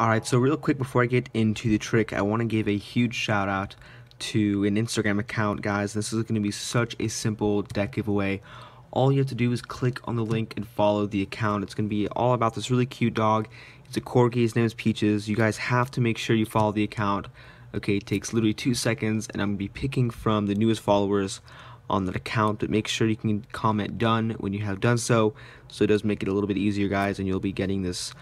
Alright, so real quick before I get into the trick, I want to give a huge shout out to an Instagram account, guys. This is going to be such a simple deck giveaway. All you have to do is click on the link and follow the account. It's going to be all about this really cute dog. It's a corgi. His name is Peaches. You guys have to make sure you follow the account. Okay, it takes literally 2 seconds, and I'm going to be picking from the newest followers on that account, but make sure you can comment done when you have done so, so it does make it a little bit easier, guys, and you'll be getting this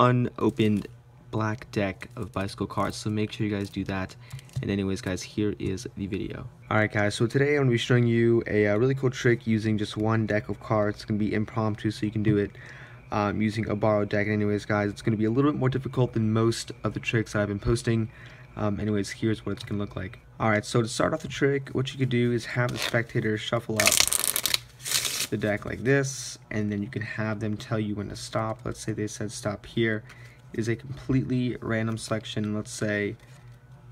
unopened black deck of bicycle cards, so make sure you guys do that. And anyways, guys, here is the video. Alright, guys, so today I'm going to be showing you a really cool trick using just one deck of cards. It's going to be impromptu, so you can do it using a borrowed deck. And anyways, guys, it's going to be a little bit more difficult than most of the tricks that I've been posting. Anyways, here's what it's going to look like. Alright, so to start off the trick, what you could do is have the spectator shuffle up the deck like this, and then you can have them tell you when to stop. Let's say they said stop here. It is a completely random selection. Let's say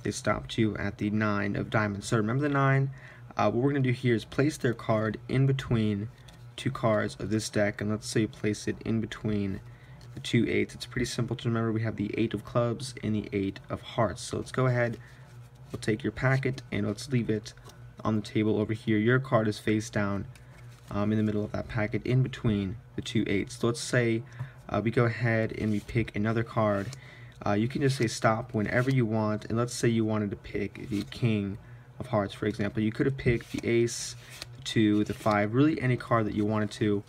they stopped you at the 9 of diamonds. So remember the 9. What we're going to do here is place their card in between two cards of this deck, and let's say you place it in between the two 8s. It's pretty simple to remember. We have the 8 of clubs and the 8 of hearts. So let's go ahead, we'll take your packet, and let's leave it on the table over here. Your card is face down in the middle of that packet in between the two 8s. So let's say we go ahead and we pick another card. You can just say stop whenever you want, and let's say you wanted to pick the king of hearts, for example. You could have picked the ace, the 2, the 5, really any card that you wanted to.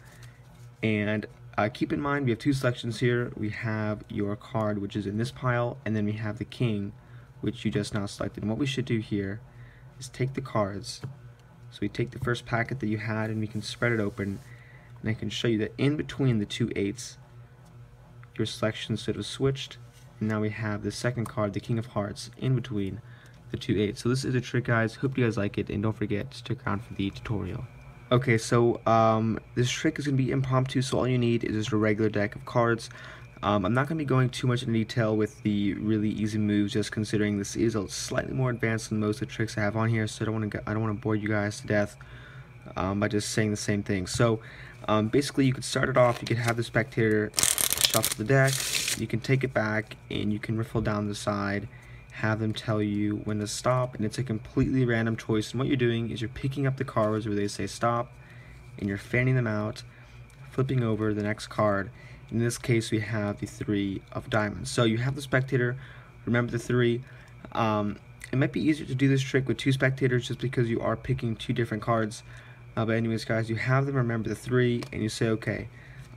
And keep in mind, we have two selections here. We have your card, which is in this pile, and then we have the king, which you just now selected. And what we should do here is take the cards. So we take the first packet that you had, and we can spread it open, and I can show you that in between the two 8s, your selections should have switched. Now we have the second card, the king of hearts, in between the two 8s. So this is a trick, guys. Hope you guys like it, and don't forget to stick around for the tutorial. Okay, so this trick is going to be impromptu, so all you need is just a regular deck of cards. I'm not going to be going too much into detail with the really easy moves, just considering this is a slightly more advanced than most of the tricks I have on here, so I don't want to bore you guys to death by just saying the same thing. So basically, you could start it off. You could have the spectator shuffle the deck. You can take it back, and you can riffle down the side, have them tell you when to stop, and it's a completely random choice. And what you're doing is you're picking up the cards where they say stop, and you're fanning them out, flipping over the next card. In this case, we have the 3 of diamonds. So you have the spectator, remember the 3. It might be easier to do this trick with two spectators just because you are picking two different cards. But anyways, guys, you have them remember the 3, and you say, okay,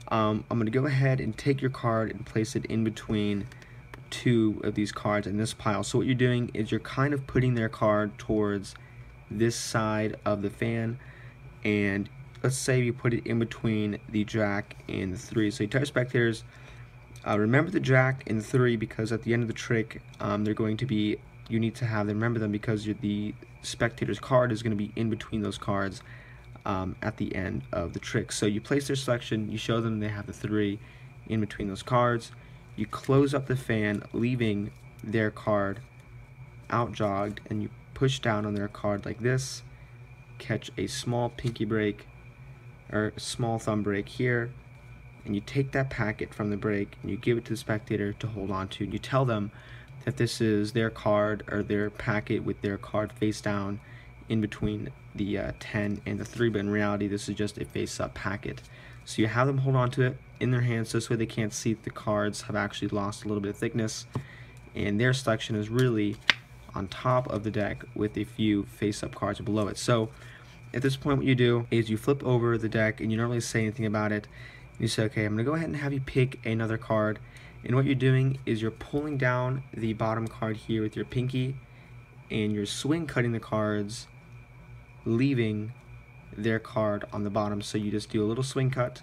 I'm going to go ahead and take your card and place it in between two of these cards in this pile. So what you're doing is you're kind of putting their card towards this side of the fan, and let's say you put it in between the jack and the 3. So you tell your spectators, remember the jack and the 3, because at the end of the trick, you need to have them remember them, because the spectator's card is going to be in between those cards at the end of the trick. So you place their selection, you show them they have the 3 in between those cards, you close up the fan, leaving their card out jogged, and you push down on their card like this, catch a small pinky break or small thumb break here, and you take that packet from the break and you give it to the spectator to hold on to, and you tell them that this is their card or their packet with their card face down in between the 10 and the 3, but in reality this is just a face up packet. So you have them hold on to it in their hands, so this way they can't see that the cards have actually lost a little bit of thickness, and their selection is really on top of the deck with a few face up cards below it. So at this point what you do is you flip over the deck, and you don't really say anything about it. You say, okay, I'm going to go ahead and have you pick another card, and what you're doing is you're pulling down the bottom card here with your pinky, and you're swing cutting the cards, leaving their card on the bottom. So you just do a little swing cut,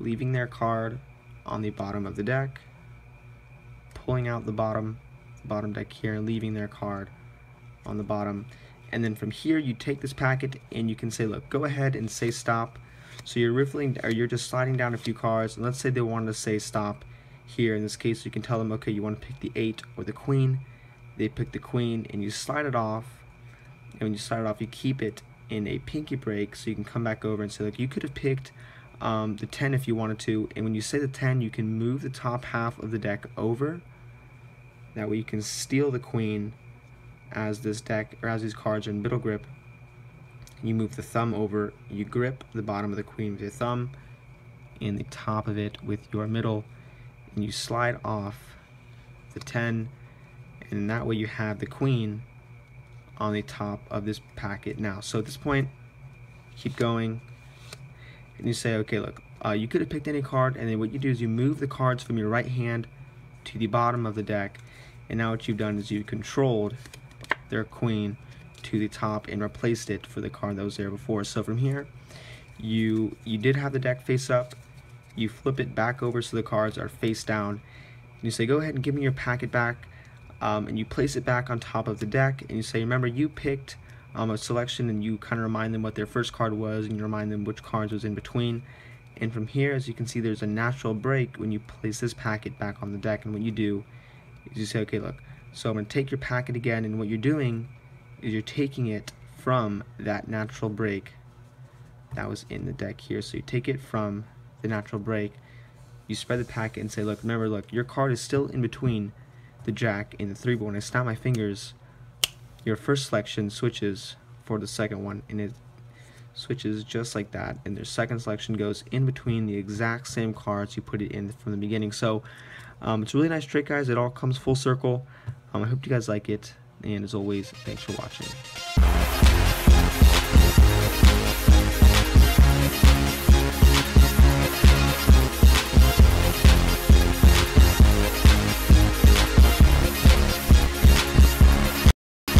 leaving their card on the bottom of the deck, pulling out the bottom deck here, and leaving their card on the bottom. And then from here you take this packet, and you can say, look, go ahead and say stop. So you're riffling, or you're just sliding down a few cards, and let's say they wanted to say stop here. In this case, you can tell them, okay, you want to pick the 8 or the queen. They pick the queen, and you slide it off, and when you slide it off, you keep it in a pinky break, so you can come back over and say, look, you could have picked the 10 if you wanted to, and when you say the 10 you can move the top half of the deck over. That way you can steal the queen as this deck, or as these cards are in middle grip. You move the thumb over, you grip the bottom of the queen with your thumb and the top of it with your middle, and you slide off the 10, and that way you have the queen on the top of this packet now. So at this point, keep going, and you say, okay, look, you could have picked any card, and then what you do is you move the cards from your right hand to the bottom of the deck, and now what you've done is you controlled their queen to the top and replaced it for the card that was there before. So from here, you did have the deck face up, you flip it back over so the cards are face down, and you say, go ahead and give me your packet back, and you place it back on top of the deck, and you say, remember, you picked a selection, and you kind of remind them what their first card was, and you remind them which cards was in between. And from here, as you can see, there's a natural break when you place this packet back on the deck, and what you do is you say, okay, look, so I'm going to take your packet again, and what you're doing is you're taking it from that natural break that was in the deck here. So you take it from the natural break, you spread the packet and say, look, remember, look, your card is still in between the jack and the 3, but when I snap my fingers, your first selection switches for the second one, and it switches just like that, and their second selection goes in between the exact same cards you put it in from the beginning. So it's a really nice trick, guys. It all comes full circle. I hope you guys like it, and as always, thanks for watching.